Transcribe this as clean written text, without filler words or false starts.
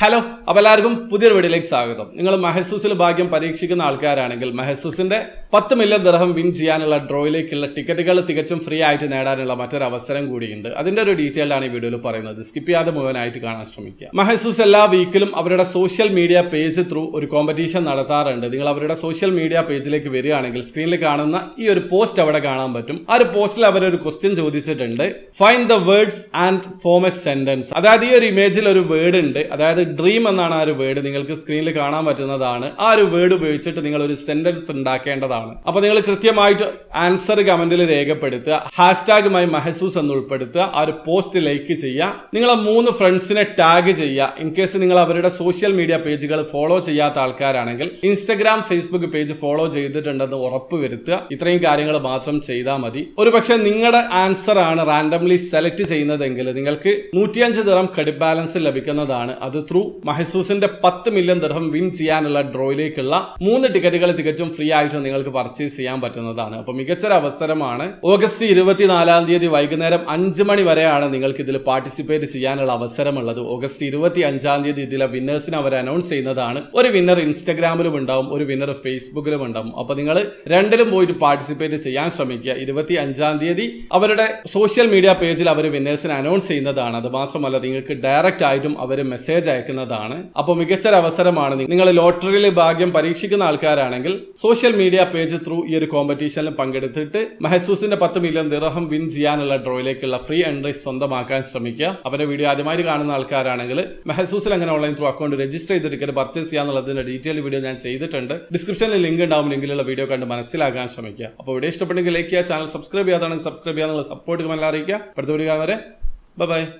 Hello, അപ്പോൾ എല്ലാവർക്കും പുതിയൊരു വീഡിയോയിലേക്ക് സ്വാഗതം. നിങ്ങൾ മഹസൂസിൽ ഭാഗ്യം പരീക്ഷിക്കുന്ന ആൾക്കാരാണെങ്കിൽ മഹസൂസിന്റെ 10 മില്യൺ ദിർഹം വിൻ ചെയ്യാനുള്ള ഡ്രോയിലേക്കുള്ള ടിക്കറ്റുകൾ തികച്ചും ഫ്രീ ആയിട്ട് നേടാനുള്ള മറ്റൊരു അവസരം കൂടിയുണ്ട്. അതിന്റെ ഒരു ഡീറ്റെയിൽ ആണ് ഈ വീഡിയോയിൽ പറയുന്നത്. സ്കിപ്പ് ചെയ്യാതെ മുഴുവനായിട്ട് കാണാൻ ശ്രമിക്കുക. മഹസൂസ് എല്ലാ വീക്കിലും അവരുടെ സോഷ്യൽ മീഡിയ പേജ് ത്രൂ ഒരു കോമ്പറ്റീഷൻ നടത്താറുണ്ട്. നിങ്ങൾ അവരുടെ സോഷ്യൽ മീഡിയ പേജിലേക്ക് വരികയാണെങ്കിൽ സ്ക്രീനിൽ കാണുന്ന ഈ ഒരു പോസ്റ്റ് അവിടെ കാണാൻ പറ്റും. ആ ഒരു പോസ്റ്റിൽ അവരൊരു ക്വസ്റ്റ്യൻ ചോദിച്ചിട്ടുണ്ട്, find the words and form a sentence. അതായത് ഈ ഒരു ഇമേജിൽ ഒരു വേർഡ് ഉണ്ട്, അതായത് ഡ്രീം എന്നാണ് ആ ഒരു വേർഡ്. നിങ്ങൾക്ക് സ്ക്രീനിൽ കാണാൻ പറ്റുന്നതാണ്. ആ ഒരു വേർഡ് ഉപയോഗിച്ചിട്ട് നിങ്ങൾ ഒരു സെന്റൻസ് ഉണ്ടാക്കേണ്ടതാണ്. അപ്പൊ നിങ്ങൾ കൃത്യമായിട്ട് ആൻസർ കമന്റിൽ രേഖപ്പെടുത്തുക. ഹാഷ്ടാഗ് മൈ മഹസൂസ് എന്ന് ഉൾപ്പെടുത്തുക. ആ ഒരു പോസ്റ്റ് ലൈക്ക് ചെയ്യുക. നിങ്ങളെ 3 ഫ്രണ്ട്സിനെ ടാഗ് ചെയ്യുക. ഇൻകേസ് നിങ്ങൾ അവരുടെ സോഷ്യൽ മീഡിയ പേജുകൾ ഫോളോ ചെയ്യാത്ത ആൾക്കാരാണെങ്കിൽ ഇൻസ്റ്റഗ്രാം, ഫേസ്ബുക്ക് പേജ് ഫോളോ ചെയ്തിട്ടുണ്ടെന്ന് ഉറപ്പുവരുത്തുക. ഇത്രയും കാര്യങ്ങൾ മാത്രം ചെയ്താൽ മതി. ഒരുപക്ഷെ നിങ്ങളുടെ ആൻസർ ആണ് റാൻഡംലി സെലക്ട് ചെയ്യുന്നതെങ്കിൽ നിങ്ങൾക്ക് 105 ദിർഹം ക്രെഡിറ്റ് ബാലൻസ് ലഭിക്കുന്നതാണ്. അത് മഹസൂസിന്റെ 10 മില്യൺ ദിർഹം വിൻ ചെയ്യാനുള്ള ഡ്രോയിലേക്കുള്ള 3 ടിക്കറ്റുകൾ തികച്ചും ഫ്രീ ആയിട്ട് നിങ്ങൾക്ക് പർച്ചേസ് ചെയ്യാൻ പറ്റുന്നതാണ്. അപ്പൊ മികച്ചൊരു അവസരമാണ്. ഓഗസ്റ്റ് 24-ാം തീയതി വൈകുന്നേരം 5 മണി വരെയാണ് നിങ്ങൾക്ക് ഇതിൽ പാർട്ടിസിപ്പേറ്റ് ചെയ്യാനുള്ള അവസരമുള്ളത്. ഓഗസ്റ്റ് 25-ാം തീയതി ഇതിലെ വിന്നേഴ്സിനെ അവർ അനൗൺസ് ചെയ്യുന്നതാണ്. ഒരു വിന്നർ ഇൻസ്റ്റഗ്രാമിലും ഉണ്ടാവും, ഒരു വിന്നർ ഫേസ്ബുക്കിലും ഉണ്ടാവും. അപ്പൊ നിങ്ങൾ രണ്ടിലും പോയിട്ട് പാർട്ടിസിപ്പേറ്റ് ചെയ്യാൻ ശ്രമിക്കുക. 25-ാം തീയതി അവരുടെ സോഷ്യൽ മീഡിയ പേജിൽ അവർ വിന്നേഴ്സിനെ അനൗൺസ് ചെയ്യുന്നതാണ്. അത് മാത്രമല്ല, നിങ്ങൾക്ക് ഡയറക്റ്റ് ആയിട്ടും അവർ മെസ്സേജ് അയക്കുന്നത്. അപ്പൊ മികച്ചൊരു അവസരമാണ്. നിങ്ങൾ ലോട്ടറിയിൽ ഭാഗ്യം പരീക്ഷിക്കുന്ന ആൾക്കാരാണെങ്കിൽ സോഷ്യൽ മീഡിയ പേജ് ത്രൂ ഈ ഒരു കോമ്പറ്റീഷനിൽ പങ്കെടുത്തിട്ട് മഹസൂസിന്റെ 10 മില്യൺ ദിർഹം വിൻ ചെയ്യാനുള്ള ഡ്രോയിലേക്കുള്ള ഫ്രീ എൻട്രി സ്വന്തമാക്കാൻ ശ്രമിക്കുക. അവരുടെ വീഡിയോ ആദ്യമായിട്ട് കാണുന്ന ആൾക്കാരാണെങ്കിൽ മഹസൂസിൽ അങ്ങനെ ഓൺലൈൻ ത്രൂ അക്കൗണ്ട് രജിസ്റ്റർ ചെയ്ത് ടിക്കറ്റ് പർച്ചേസ് ചെയ്യാന്നുള്ളതിന്റെ ഡീറ്റെയിൽ വീഡിയോ ഞാൻ ചെയ്തിട്ടുണ്ട്. ഡിസ്ക്രിപ്ഷനിൽ ലിങ്ക് ഉണ്ടാവും. ലിങ്കിലുള്ള വീഡിയോ കണ്ട് മനസ്സിലാക്കാൻ ശ്രമിക്കുക. അപ്പോൾ വീഡിയോ ഇഷ്ടപ്പെട്ടെങ്കിൽ ലൈക്ക് ചെയ്യുക, ചാനൽ സബ്സ്ക്രൈബ് ചെയ്യാതാണെങ്കിൽ സപ്പോർട്ട് കമന്റ് അറിയിക്കുക. അടുത്ത വീഡിയോ കാണാൻ വരെ ബൈ.